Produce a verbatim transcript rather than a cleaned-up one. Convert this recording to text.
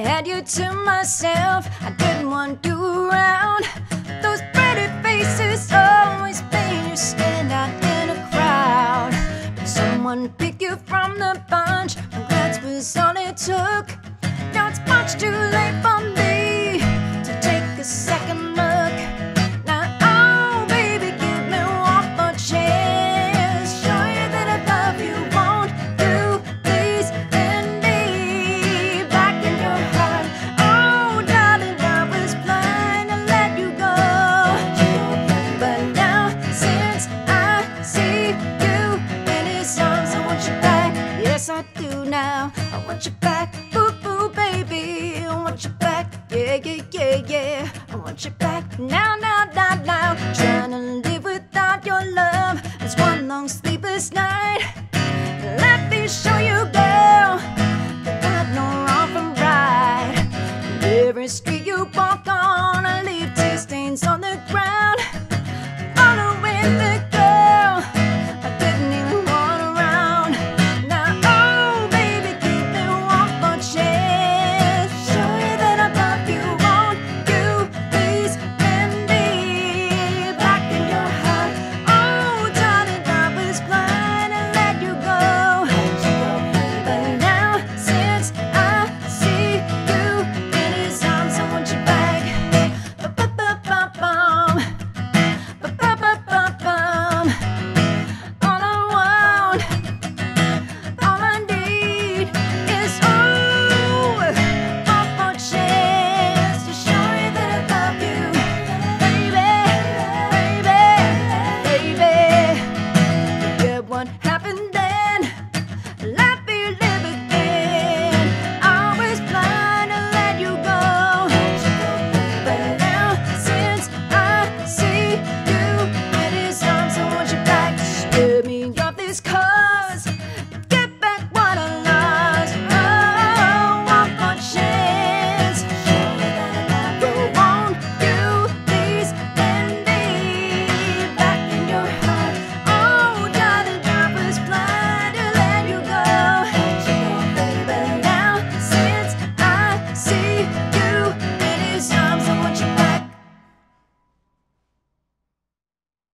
had you to myself. I didn't want you around. Those pretty faces always made you stand out in a crowd. But someone picked you from the bunch, and that was all it took. Now it's much too late for me to take a second look. Now, oh baby, give me one more chance. Show you that I love you, won't you? Please bend me back in your heart. Oh darling, I was blind to let you go, but now since I see you in his arms, I want you back. Yes, I do now. I want you back. Baby, I want you back, yeah, yeah, yeah, yeah. I want you back now, now, now, now. Trying to live without your love, it's one long sleepless night. Let me show you, girl, that I know wrong from right. Every street